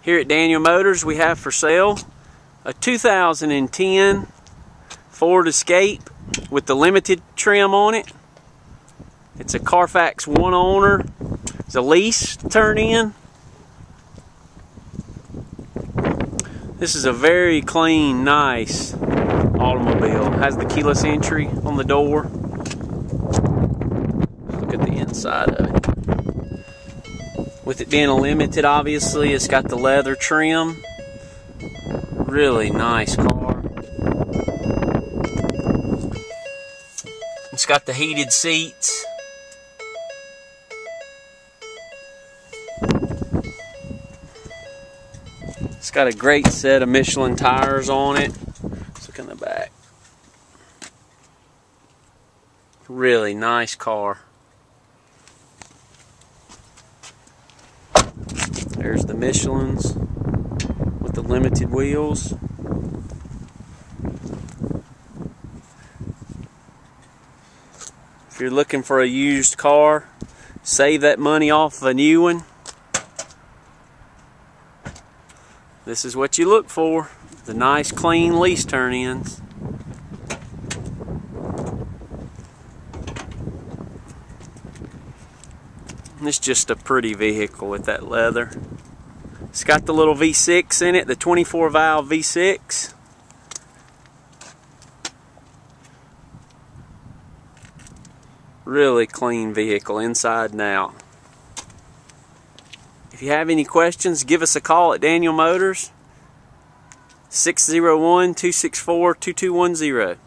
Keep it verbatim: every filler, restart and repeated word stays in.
Here at Daniell Motors we have for sale a two thousand ten Ford Escape with the limited trim on it. It's a Carfax one owner. It's a lease turned in. This is a very clean, nice automobile. It has the keyless entry on the door. Look at the inside of it. With it being a limited, obviously, it's got the leather trim. Really nice car. It's got the heated seats. It's got a great set of Michelin tires on it. Let's look in the back. Really nice car. There's the Michelins with the limited wheels. If you're looking for a used car, save that money off of a new one. This is what you look for, the nice clean lease turn-ins. It's just a pretty vehicle with that leather. It's got the little V six in it, the twenty-four valve V six. Really clean vehicle inside and out. If you have any questions, give us a call at Daniell Motors, six oh one, two six four, two two one zero.